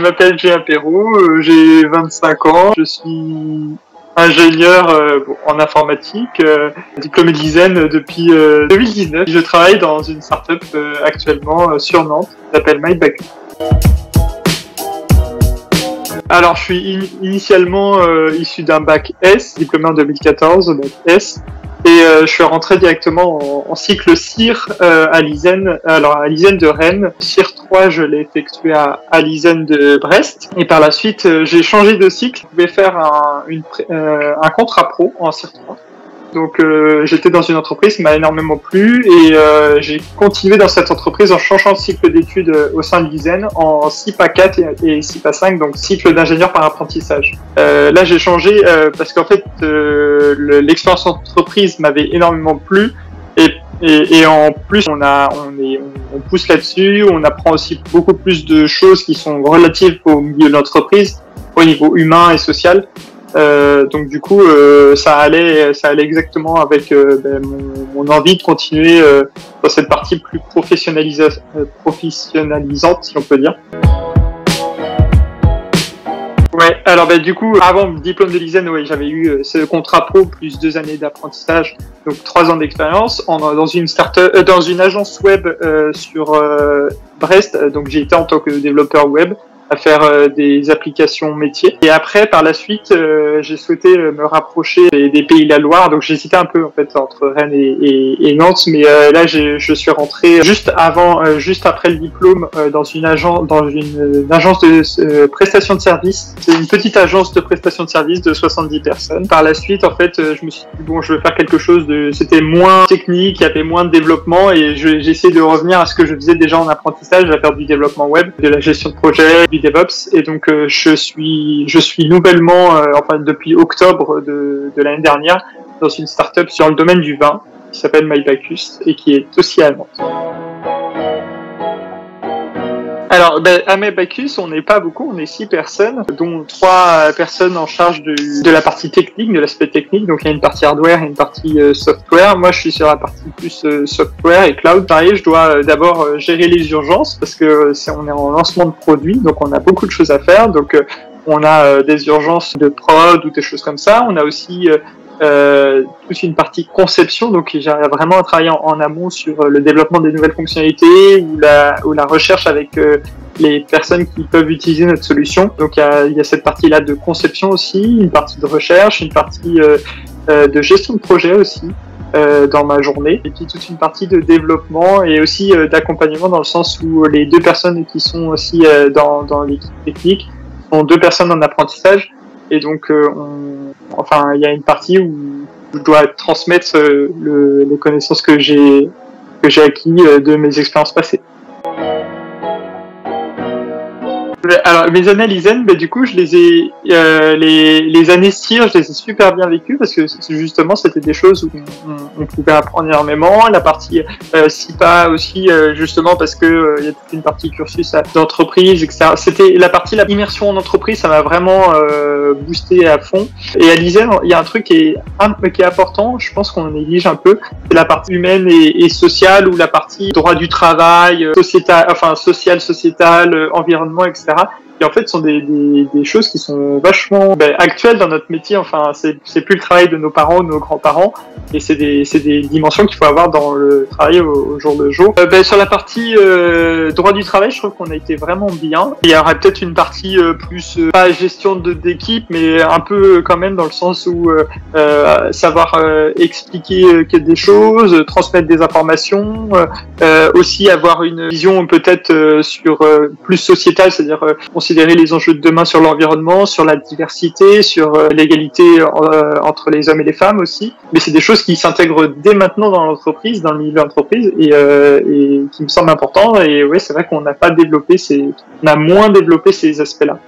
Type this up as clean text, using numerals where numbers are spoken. je m'appelle Julien Perrot, j'ai 25 ans, je suis ingénieur en informatique, diplômé de l'ISEN depuis 2019. Je travaille dans une start-up actuellement sur Nantes, qui s'appelle Mybacchus. Alors je suis initialement issu d'un bac S, diplômé en 2014, bac S. Et je suis rentré directement en cycle CIR à l'ISEN, alors à l'ISEN de Rennes. CIR 3, je l'ai effectué à l'ISEN de Brest. Et par la suite, j'ai changé de cycle. Je pouvais faire un contrat pro en CIR 3. Donc j'étais dans une entreprise qui m'a énormément plu et j'ai continué dans cette entreprise en changeant de cycle d'études au sein de l'ISEN en CIPA 4 et CIPA 5, donc cycle d'ingénieur par apprentissage. Là j'ai changé parce qu'en fait l'expérience entreprise m'avait énormément plu et en plus on pousse là-dessus, on apprend aussi beaucoup plus de choses qui sont relatives au milieu de l'entreprise, au niveau humain et social. Donc du coup ça allait exactement avec mon envie de continuer dans cette partie plus professionnalisante, si on peut dire. Ouais, alors du coup, avant le diplôme de l'ISEN, ouais, j'avais eu ce contrat pro plus 2 années d'apprentissage, donc 3 ans d'expérience dans une start-up, dans une agence web sur Brest. Donc j'ai été en tant que développeur web à faire des applications métiers. Et après, par la suite, j'ai souhaité me rapprocher des Pays de la Loire. Donc j'hésitais un peu en fait entre Rennes et Nantes, mais là je suis rentré juste après le diplôme dans une agence de prestation de services. C'est une petite agence de prestation de services de 70 personnes. Par la suite, en fait, je me suis dit bon, je veux faire quelque chose de, c'était moins technique, il y avait moins de développement, et j'essaie de revenir à ce que je faisais déjà en apprentissage, à faire du développement web, de la gestion de projet, du DevOps. Et donc je suis nouvellement, enfin depuis octobre de l'année dernière, dans une start-up sur le domaine du vin qui s'appelle Mybacchus et qui est aussi à Nantes. Alors à Mybacchus, on n'est pas beaucoup, on est 6 personnes, dont 3 personnes en charge de la partie technique, de l'aspect technique. Donc il y a une partie hardware et une partie software. Moi je suis sur la partie plus software et cloud. Pareil, je dois d'abord gérer les urgences parce que on est en lancement de produits, donc on a beaucoup de choses à faire. Donc on a des urgences de prod ou des choses comme ça. On a aussi toute une partie conception, donc j'arrive vraiment à travailler en amont sur le développement des nouvelles fonctionnalités ou la recherche avec les personnes qui peuvent utiliser notre solution. Donc il y a cette partie-là de conception aussi, une partie de recherche, une partie de gestion de projet aussi dans ma journée, et puis toute une partie de développement et aussi d'accompagnement, dans le sens où les 2 personnes qui sont aussi dans l'équipe technique sont 2 personnes en apprentissage. Et donc, enfin, il y a une partie où je dois transmettre les connaissances que j'ai acquises de mes expériences passées. Alors mes années à l'ISEN, du coup, les années CIR, je les ai super bien vécues parce que justement c'était des choses où on pouvait apprendre énormément. La partie CIPA aussi, justement parce que il y a toute une partie cursus d'entreprise, etc. C'était la partie immersion en entreprise, ça m'a vraiment boosté à fond. Et à l'ISEN, il y a un truc qui est important, je pense qu'on néglige un peu, c'est la partie humaine et sociale, ou la partie droit du travail, social, sociétal, environnement, etc. Et en fait, ce sont des choses qui sont vachement actuelles dans notre métier. Enfin, c'est plus le travail de nos parents ou nos grands-parents, et c'est des dimensions qu'il faut avoir dans le travail au jour le jour. Sur la partie droit du travail, je trouve qu'on a été vraiment bien. Il y aurait peut-être une partie plus pas gestion d'équipe, mais un peu quand même, dans le sens où savoir expliquer des choses, transmettre des informations, aussi avoir une vision peut-être sur plus sociétale, c'est-à-dire considérer les enjeux de demain sur l'environnement, sur la diversité, sur l'égalité entre les hommes et les femmes aussi. Mais c'est des choses qui s'intègrent dès maintenant dans l'entreprise, dans le milieu de l'entreprise, et qui me semblent importants. Et oui, c'est vrai qu'on n'a pas développé on a moins développé ces aspects-là.